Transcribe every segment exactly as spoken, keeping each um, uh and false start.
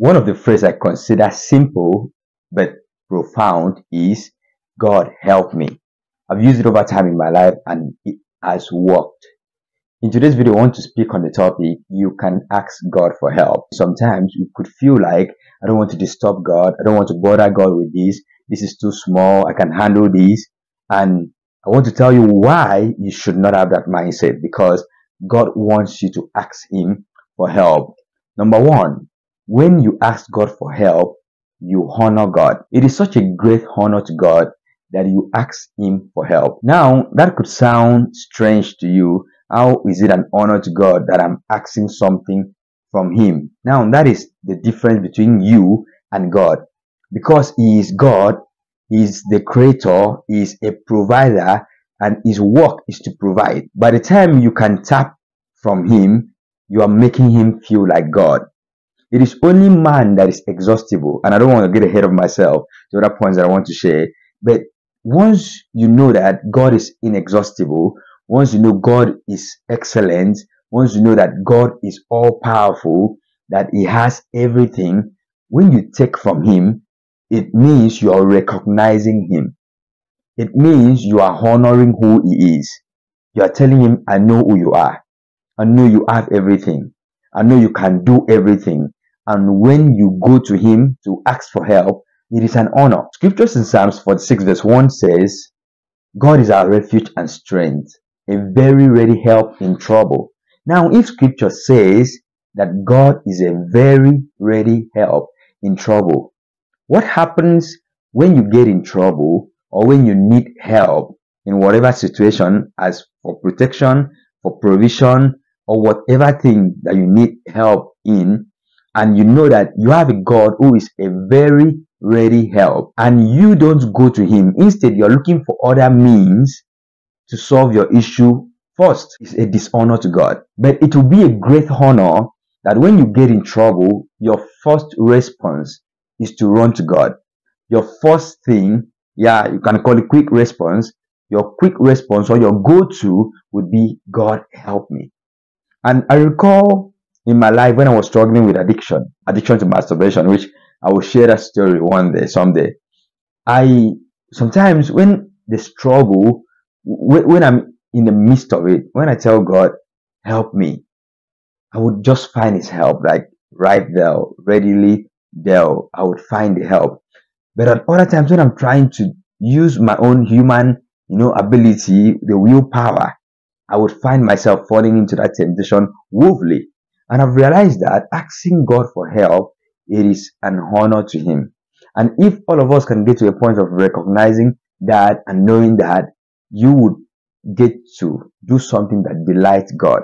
One of the phrases I consider simple but profound is, God help me. I've used it over time in my life and it has worked. In today's video, I want to speak on the topic, you can ask God for help. Sometimes you could feel like, I don't want to disturb God. I don't want to bother God with this. This is too small. I can handle this. And I want to tell you why you should not have that mindset, because God wants you to ask Him for help. Number one, when you ask God for help, you honor God. It is such a great honor to God that you ask Him for help. Now, that could sound strange to you. How is it an honor to God that I'm asking something from Him? Now, that is the difference between you and God. Because He is God, He is the creator, He is a provider, and His work is to provide. By the time you can tap from Him, you are making Him feel like God. It is only man that is exhaustible, and I don't want to get ahead of myself to other points that I want to share. But once you know that God is inexhaustible, once you know God is excellent, once you know that God is all-powerful, that He has everything, when you take from Him, it means you are recognizing Him. It means you are honoring who He is. You are telling Him, I know who you are. I know you have everything. I know you can do everything. And when you go to Him to ask for help, it is an honor. Scriptures in Psalms forty-six verse one says, God is our refuge and strength, a very ready help in trouble. Now, if scripture says that God is a very ready help in trouble, what happens when you get in trouble or when you need help in whatever situation, as for protection, for provision, or whatever thing that you need help in, and you know that you have a God who is a very ready help, and you don't go to Him? Instead, you're looking for other means to solve your issue first. It's a dishonor to God. But it will be a great honor that when you get in trouble, your first response is to run to God. Your first thing, yeah, you can call it quick response. Your quick response or your go-to would be, God help me. And I recall in my life when I was struggling with addiction, addiction to masturbation, which I will share that story one day, someday. I sometimes when the struggle, when, when I'm in the midst of it, when I tell God, help me, I would just find His help, like right there, readily there, I would find the help. But at other times when I'm trying to use my own human, you know, ability, the willpower, I would find myself falling into that temptation woefully. And I've realized that asking God for help, it is an honor to Him. And if all of us can get to a point of recognizing that and knowing that, you would get to do something that delights God,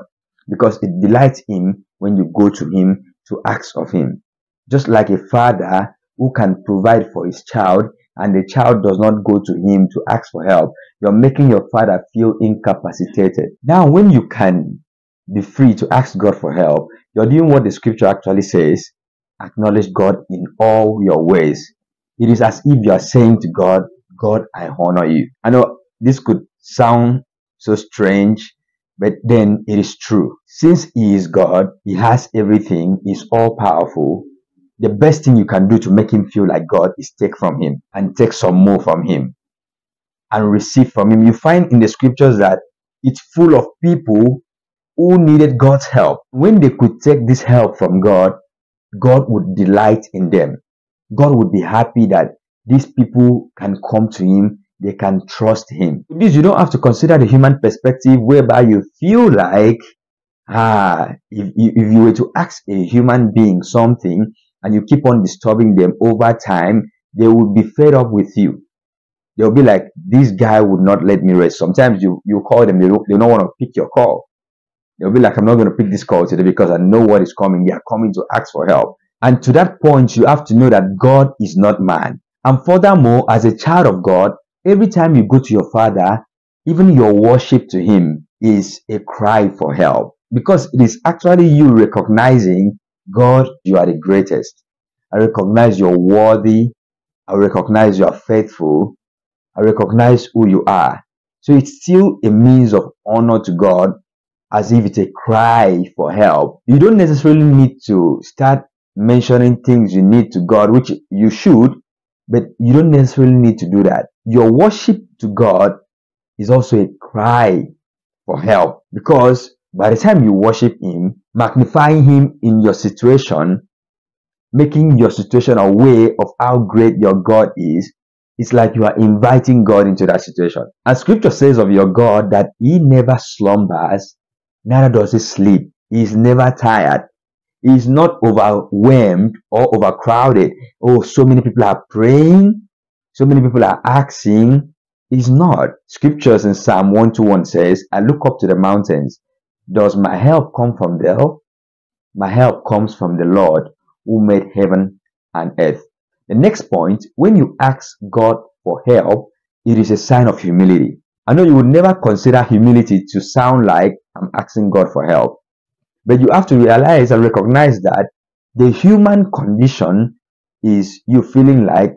because it delights Him when you go to Him to ask of Him. Just like a father who can provide for his child and the child does not go to him to ask for help, you're making your father feel incapacitated. Now, when you can be free to ask God for help, you're doing what the scripture actually says, acknowledge God in all your ways. It is as if you are saying to God, God, I honor you. I know this could sound so strange, but then it is true. Since He is God, He has everything, He's all-powerful. The best thing you can do to make Him feel like God is take from Him and take some more from Him and receive from Him. You find in the scriptures that it's full of people who needed God's help. When they could take this help from God, God would delight in them. God would be happy that these people can come to Him. They can trust Him. With this, you don't have to consider the human perspective whereby you feel like, ah, if, if you were to ask a human being something and you keep on disturbing them over time, they would be fed up with you. They'll be like, this guy would not let me rest. Sometimes you, you call them, they don't, they don't want to pick your call. They'll be like, I'm not going to pick this call today because I know what is coming. They are coming to ask for help. And to that point, you have to know that God is not man. And furthermore, as a child of God, every time you go to your Father, even your worship to Him is a cry for help, because it is actually you recognizing, God, you are the greatest. I recognize you're worthy. I recognize you are faithful. I recognize who you are. So it's still a means of honor to God, as if it's a cry for help. You don't necessarily need to start mentioning things you need to God, which you should, but you don't necessarily need to do that. Your worship to God is also a cry for help, because by the time you worship Him, magnifying Him in your situation, making your situation aware of how great your God is, it's like you are inviting God into that situation. And scripture says of your God that He never slumbers, neither does He sleep. He is never tired. He is not overwhelmed or overcrowded. Oh, so many people are praying. So many people are asking. He's not. Scriptures in Psalm one twenty-one says, I look up to the mountains. Does my help come from there? My help comes from the Lord who made heaven and earth. The next point, when you ask God for help, it is a sign of humility. I know you would never consider humility to sound like I'm asking God for help. But you have to realize and recognize that the human condition is you feeling like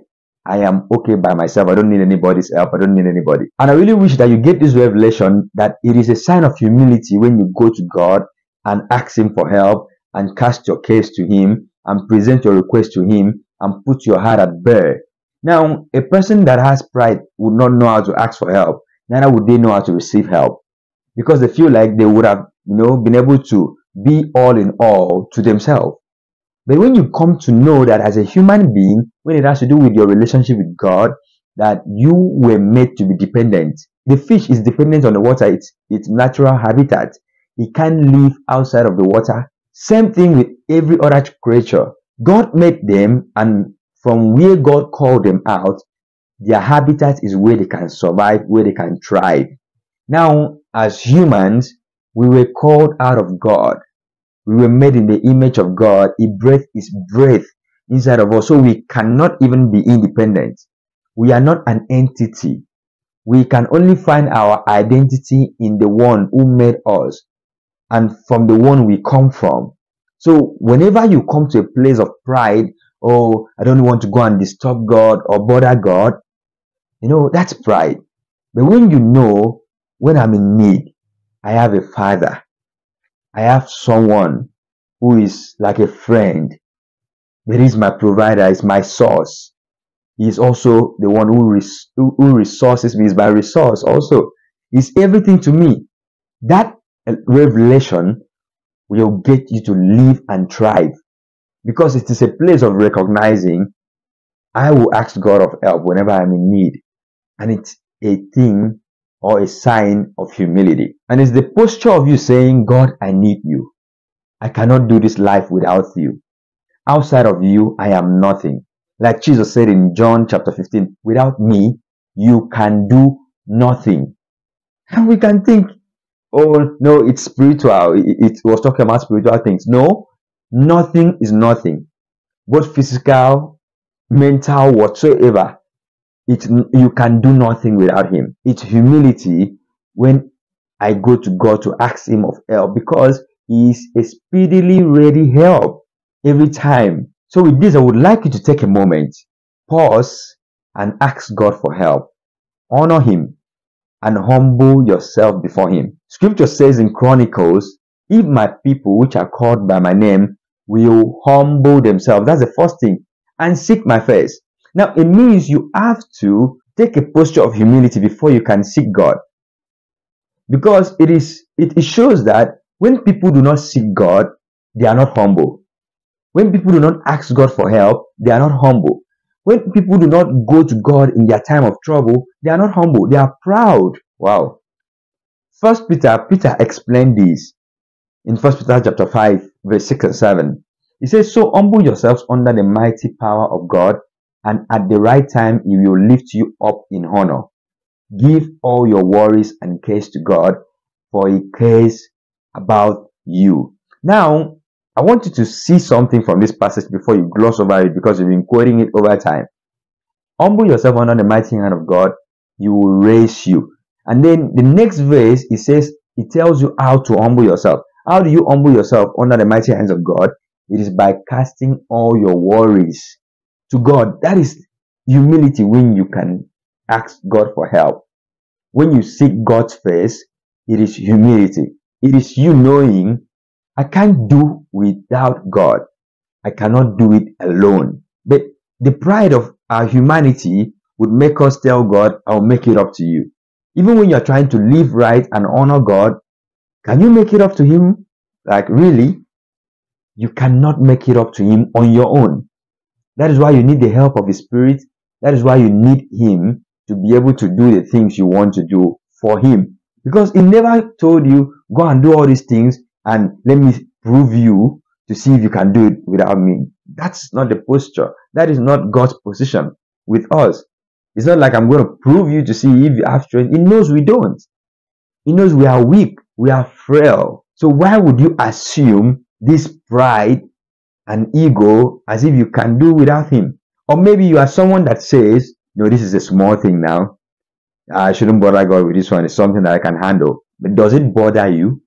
I am okay by myself. I don't need anybody's help. I don't need anybody. And I really wish that you get this revelation that it is a sign of humility when you go to God and ask Him for help and cast your case to Him and present your request to Him and put your heart at bare. Now, a person that has pride would not know how to ask for help. Neither would they know how to receive help, because they feel like they would have, you know, been able to be all in all to themselves. But when you come to know that as a human being, when it has to do with your relationship with God, that you were made to be dependent. The fish is dependent on the water, it's its natural habitat. It can't live outside of the water. Same thing with every other creature. God made them, and from where God called them out, their habitat is where they can survive, where they can thrive. Now, as humans, we were called out of God. We were made in the image of God. He breathed His breath inside of us, so we cannot even be independent. We are not an entity. We can only find our identity in the one who made us and from the one we come from. So whenever you come to a place of pride, oh, I don't want to go and disturb God or bother God, you know, that's pride. But when you know, when I'm in need, I have a father, I have someone who is like a friend, that is my provider, is my source. He is also the one who, res who resources me, is my resource also. He's everything to me. That revelation will get you to live and thrive, because it is a place of recognizing I will ask God of help whenever I'm in need, and it's a thing or a sign of humility. And it's the posture of you saying, God, I need you. I cannot do this life without you. Outside of you, I am nothing. Like Jesus said in John chapter fifteen, without me, you can do nothing. And we can think, oh, no, it's spiritual. It, it was talking about spiritual things. No, nothing is nothing. Both physical, mental, whatsoever. It, you can do nothing without Him. It's humility when I go to God to ask Him of help, because He is a speedily ready help every time. So with this, I would like you to take a moment, pause, and ask God for help. Honor Him and humble yourself before Him. Scripture says in Chronicles, if my people which are called by my name will humble themselves, that's the first thing, and seek my face. Now, it means you have to take a posture of humility before you can seek God. Because it is it, it shows that when people do not seek God, they are not humble. When people do not ask God for help, they are not humble. When people do not go to God in their time of trouble, they are not humble. They are proud. Wow. First Peter, Peter explained this in First Peter chapter five, verse six and seven. He says, so humble yourselves under the mighty power of God, and at the right time, He will lift you up in honor. Give all your worries and cares to God, for He cares about you. Now, I want you to see something from this passage before you gloss over it, because you've been quoting it over time. Humble yourself under the mighty hand of God, He will raise you. And then the next verse, it says, it tells you how to humble yourself. How do you humble yourself under the mighty hands of God? It is by casting all your worries to God. That is humility when you can ask God for help. When you seek God's face, it is humility. It is you knowing, I can't do without God. I cannot do it alone. But the pride of our humanity would make us tell God, I'll make it up to you. Even when you're trying to live right and honor God, can you make it up to him? Like, really? You cannot make it up to him on your own. That is why you need the help of his Spirit. That is why you need him to be able to do the things you want to do for him. Because he never told you, go and do all these things and let me prove you to see if you can do it without me. That's not the posture. That is not God's position with us. It's not like I'm going to prove you to see if you have strength. He knows we don't. He knows we are weak. We are frail. So why would you assume this pride and ego as if you can do without him? Or maybe you are someone that says, no, this is a small thing now. I shouldn't bother God with this one. It's something that I can handle. But does it bother you?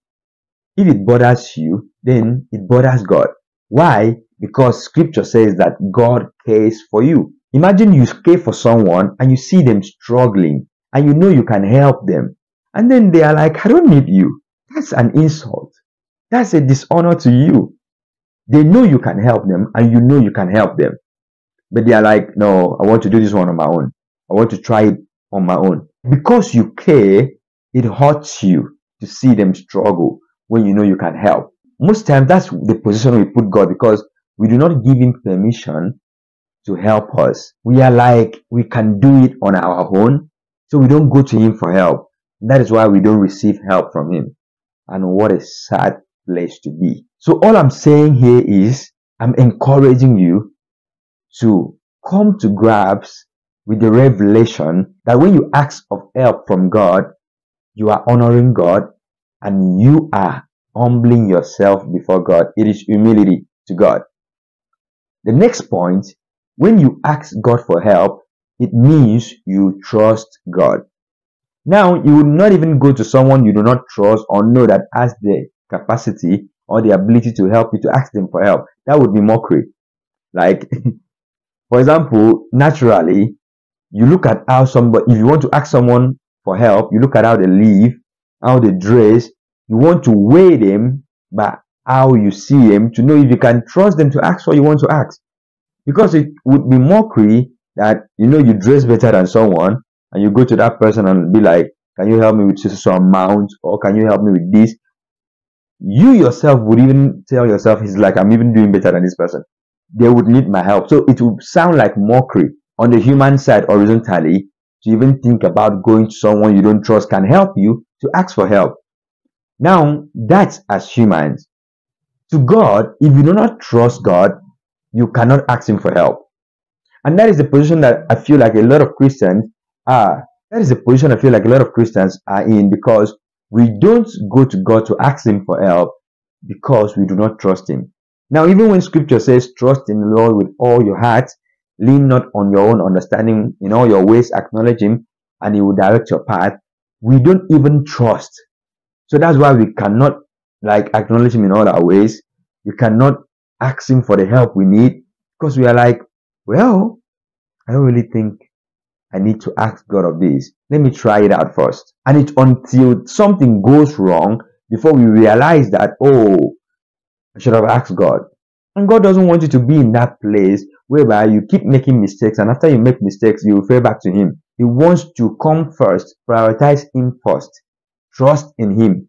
If it bothers you, then it bothers God. Why? Because scripture says that God cares for you. Imagine you care for someone and you see them struggling and you know you can help them. And then they are like, I don't need you. That's an insult. That's a dishonor to you. They know you can help them and you know you can help them. But they are like, no, I want to do this one on my own. I want to try it on my own. Because you care, it hurts you to see them struggle when you know you can help. Most times, that's the position we put God, because we do not give him permission to help us. We are like, we can do it on our own. So we don't go to him for help. That is why we don't receive help from him. And what a sad place to be. So all I'm saying here is, I'm encouraging you to come to grasp with the revelation that when you ask of help from God, you are honoring God and you are humbling yourself before God. It is humility to God. The next point, when you ask God for help, it means you trust God. Now, you would not even go to someone you do not trust or know that has the capacity or the ability to help you to ask them for help. That would be mockery. Like, for example, naturally, you look at how somebody, if you want to ask someone for help, you look at how they live, how they dress. You want to weigh them by how you see them to know if you can trust them to ask what you want to ask. Because it would be mockery that, you know, you dress better than someone, and you go to that person and be like, can you help me with some amount, or can you help me with this? You yourself would even tell yourself, it's like, I'm even doing better than this person. They would need my help. So it would sound like mockery on the human side horizontally to even think about going to someone you don't trust can help you to ask for help. Now, that's as humans. To God, if you do not trust God, you cannot ask him for help. And that is the position that I feel like a lot of Christians Ah, that is the position I feel like a lot of Christians are in, because we don't go to God to ask him for help because we do not trust him. Now, even when scripture says, trust in the Lord with all your heart, lean not on your own understanding, in all your ways acknowledge him, and he will direct your path, we don't even trust. So that's why we cannot like acknowledge him in all our ways. We cannot ask him for the help we need, because we are like, well, I don't really think I need to ask God of this. Let me try it out first. And it's until something goes wrong before we realize that, oh, I should have asked God. And God doesn't want you to be in that place whereby you keep making mistakes, and after you make mistakes, you refer back to him. He wants to come first, prioritize him first, trust in him.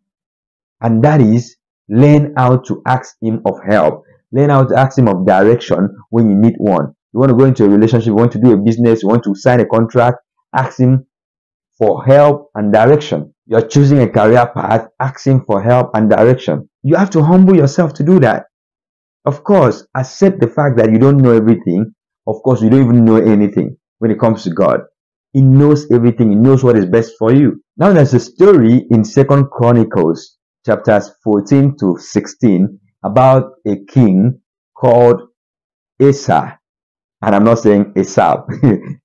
And that is, learn how to ask him of help. Learn how to ask him of direction when you need one. You want to go into a relationship, you want to do a business, you want to sign a contract, ask him for help and direction. You're choosing a career path, ask him for help and direction. You have to humble yourself to do that. Of course, accept the fact that you don't know everything. Of course, you don't even know anything when it comes to God. He knows everything. He knows what is best for you. Now, there's a story in Second Chronicles, chapters fourteen to sixteen, about a king called Asa. And I'm not saying Asa,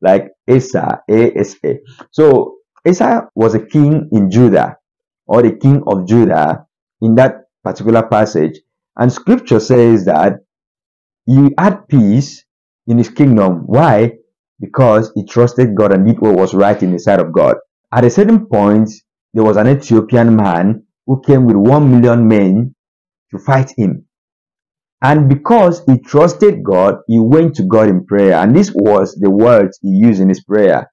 like Asa, A S A. So Asa was a king in Judah, or the king of Judah in that particular passage. And scripture says that he had peace in his kingdom. Why? Because he trusted God and did what was right in the sight of God. At a certain point, there was an Ethiopian man who came with one million men to fight him. And because he trusted God, he went to God in prayer. And this was the words he used in his prayer.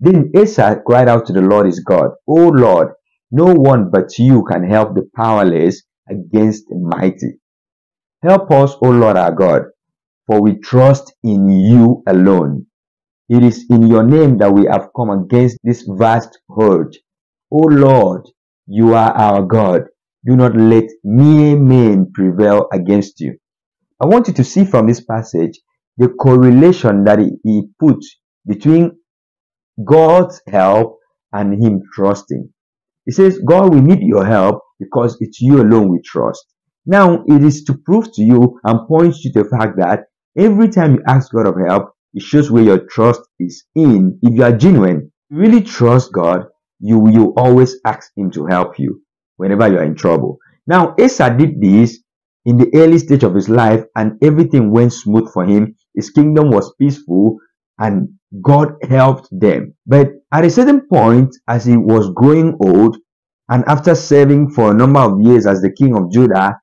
Then Asa cried out to the Lord his God, O Lord, no one but you can help the powerless against the mighty. Help us, O Lord our God, for we trust in you alone. It is in your name that we have come against this vast horde. O Lord, you are our God. Do not let mere men prevail against you. I want you to see from this passage the correlation that he put between God's help and him trusting. He says, God, we need your help because it's you alone we trust. Now, it is to prove to you and point you to the fact that every time you ask God of help, it shows where your trust is in. If you are genuine, you really trust God, you will always ask him to help you whenever you are in trouble. Now, Asa did this in the early stage of his life, and everything went smooth for him. His kingdom was peaceful, and God helped them. But at a certain point, as he was growing old, and after serving for a number of years as the king of Judah,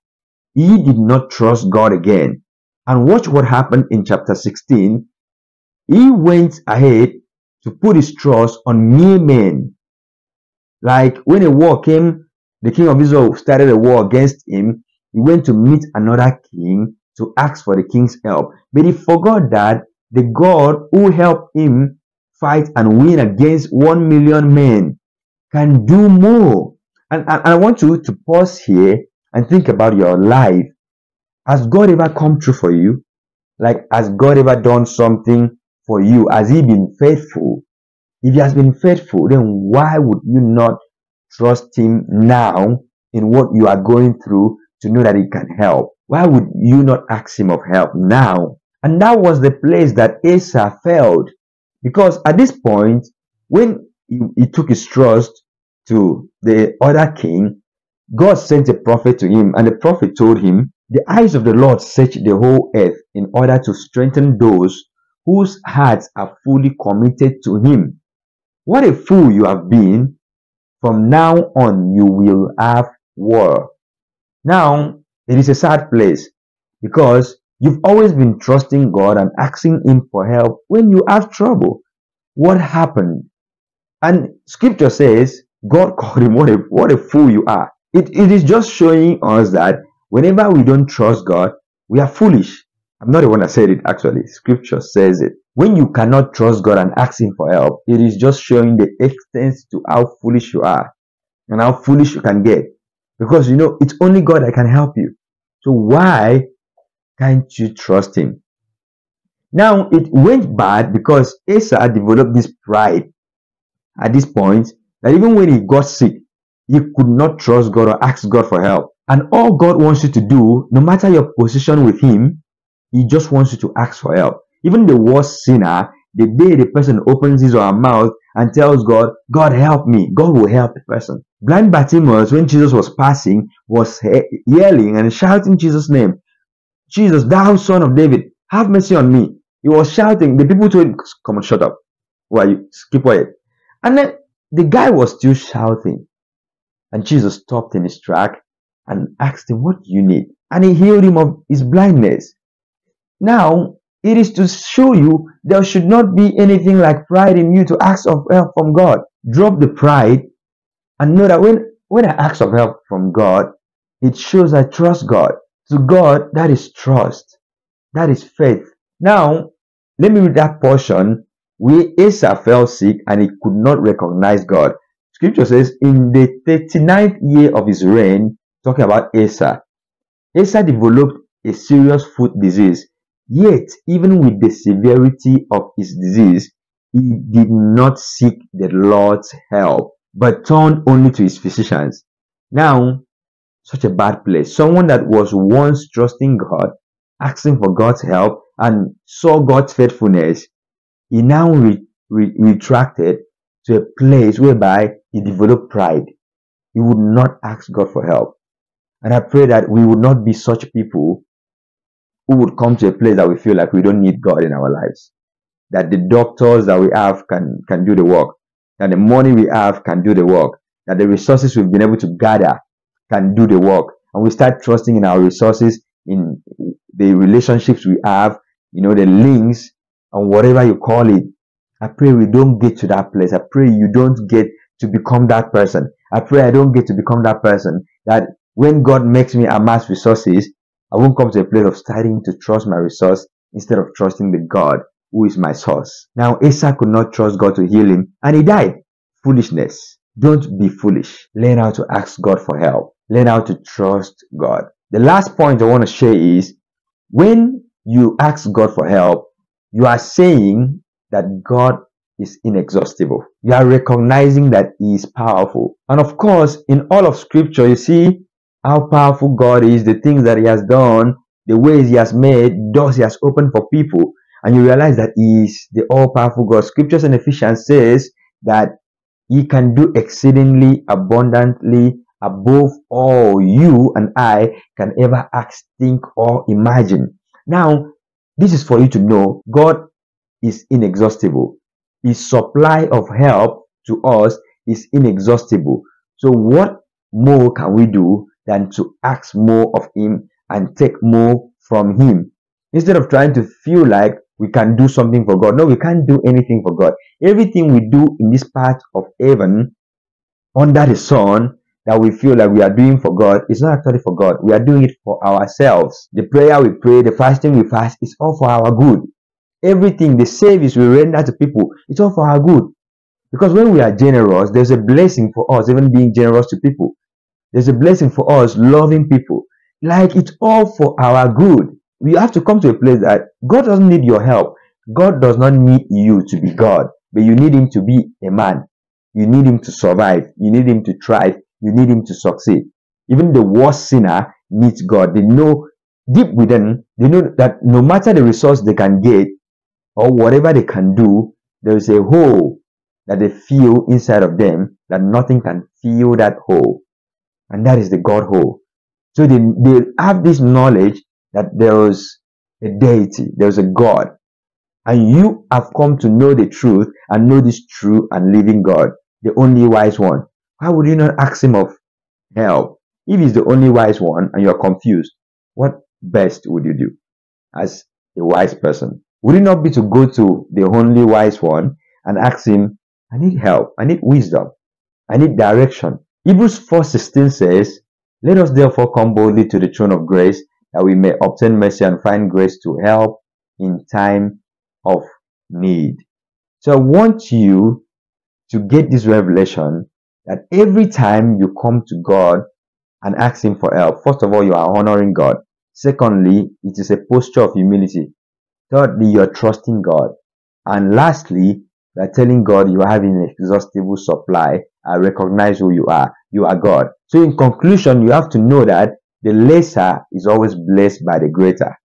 he did not trust God again. And watch what happened in chapter sixteen. He went ahead to put his trust on mere men. Like when a war came, the king of Israel started a war against him. He went to meet another king to ask for the king's help. But he forgot that the God who helped him fight and win against one million men can do more. And, and, and I want you to pause here and think about your life. Has God ever come true for you? Like, has God ever done something for you? Has he been faithful? If he has been faithful, then why would you not trust him now in what you are going through to know that he can help? Why would you not ask him of help now? And that was the place that Asa failed. Because at this point, when he, he took his trust to the other king, God sent a prophet to him, and the prophet told him, the eyes of the Lord search the whole earth in order to strengthen those whose hearts are fully committed to him. What a fool you have been. From now on, you will have war. Now, it is a sad place because you've always been trusting God and asking him for help when you have trouble. What happened? And scripture says, God called him, what a, what a fool you are. It, it is just showing us that whenever we don't trust God, we are foolish. I'm not the one that said it, actually. Scripture says it. When you cannot trust God and ask him for help, it is just showing the extent to how foolish you are and how foolish you can get. Because, you know, it's only God that can help you. So why can't you trust him? Now, it went bad because Asa developed this pride at this point that even when he got sick, he could not trust God or ask God for help. And all God wants you to do, no matter your position with him, he just wants you to ask for help. Even the worst sinner, the day the person opens his or her mouth and tells God, God help me, God will help the person. Blind Bartimaeus, when Jesus was passing, was yelling and shouting Jesus' name. Jesus, thou son of David, have mercy on me. He was shouting. The people told him, come on, shut up. Why you? Keep quiet. And then the guy was still shouting. And Jesus stopped in his track and asked him, what do you need? And he healed him of his blindness. Now, it is to show you there should not be anything like pride in you to ask of help from God. Drop the pride and know that when, when I ask of help from God, it shows I trust God. To God, that is trust. That is faith. Now, let me read that portion where Asa fell sick and he could not recognize God. Scripture says, in the thirty-ninth year of his reign, talking about Asa, Asa developed a serious foot disease. Yet, even with the severity of his disease, he did not seek the Lord's help, but turned only to his physicians. Now, such a bad place. Someone that was once trusting God, asking for God's help, and saw God's faithfulness, he now re re retracted to a place whereby he developed pride. He would not ask God for help. And I pray that we would not be such people who would come to a place that we feel like we don't need God in our lives. That the doctors that we have can, can do the work. That the money we have can do the work. That the resources we've been able to gather can do the work. And we start trusting in our resources, in the relationships we have, you know, the links and whatever you call it. I pray we don't get to that place. I pray you don't get to become that person. I pray I don't get to become that person, that when God makes me amass resources, I won't come to a place of starting to trust my resource instead of trusting the God who is my source. Now, Asa could not trust God to heal him, and he died. Foolishness. Don't be foolish. Learn how to ask God for help. Learn how to trust God. The last point I want to share is, when you ask God for help, you are saying that God is inexhaustible. You are recognizing that He is powerful. And of course, in all of Scripture, you see how powerful God is, the things that He has done, the ways He has made, doors He has opened for people. And you realize that He is the all-powerful God. Scriptures in Ephesians says that He can do exceedingly abundantly above all you and I can ever ask, think, or imagine. Now, this is for you to know, God is inexhaustible. His supply of help to us is inexhaustible. So what more can we do than to ask more of Him and take more from Him? Instead of trying to feel like we can do something for God. No, we can't do anything for God. Everything we do in this part of heaven, under the sun, that we feel like we are doing for God, it's not actually for God. We are doing it for ourselves. The prayer we pray, the fasting we fast, it's all for our good. Everything, the service we render to people, it's all for our good. Because when we are generous, there's a blessing for us, even being generous to people. There's a blessing for us, loving people. Like, it's all for our good. We have to come to a place that God doesn't need your help. God does not need you to be God, but you need Him to be a man. You need Him to survive. You need Him to thrive. You need Him to succeed. Even the worst sinner needs God. They know deep within, they know that no matter the resource they can get, or whatever they can do, there is a hole that they feel inside of them that nothing can fill that hole. And that is the God hole. So they, they have this knowledge that there is a deity, there is a God. And you have come to know the truth and know this true and living God, the only wise one. Why would you not ask Him of help? If He's the only wise one and you are confused, what best would you do as a wise person? Would it not be to go to the only wise one and ask Him, I need help, I need wisdom, I need direction? Hebrews four sixteen says, let us therefore come boldly to the throne of grace, that we may obtain mercy and find grace to help in time of need. So I want you to get this revelation that every time you come to God and ask Him for help, first of all, you are honoring God. Secondly, it is a posture of humility. Thirdly, you're trusting God. And lastly, you're telling God you have an inexhaustible supply. I recognize who you are. You are God. So in conclusion, you have to know that the lesser is always blessed by the greater.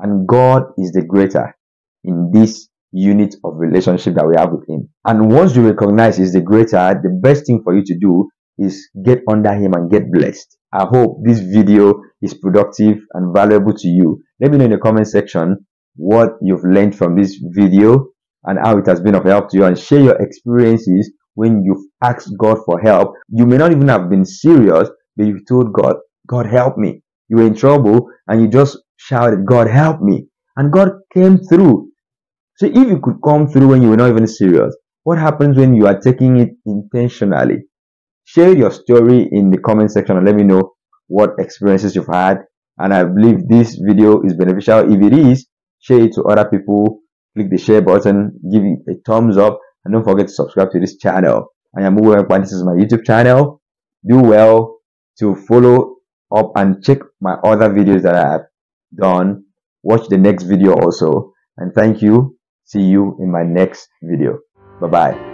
And God is the greater in this unit of relationship that we have with Him. And once you recognize He's the greater, the best thing for you to do is get under Him and get blessed. I hope this video is productive and valuable to you. Let me know in the comment section what you've learned from this video and how it has been of help to you, and share your experiences when you've asked God for help. You may not even have been serious, but you've told God, God help me. You were in trouble and you just shouted, God help me, and God came through. So if you could come through when you were not even serious, what happens when you are taking it intentionally? Share your story in the comment section and let me know what experiences you've had, and I believe this video is beneficial. If it is, share it to other people, click the share button, give it a thumbs up, and don't forget to subscribe to this channel. I am Uwe, this is my YouTube channel. Do well to follow up and check my other videos that I have done. Watch the next video also. And thank you. See you in my next video. Bye-bye.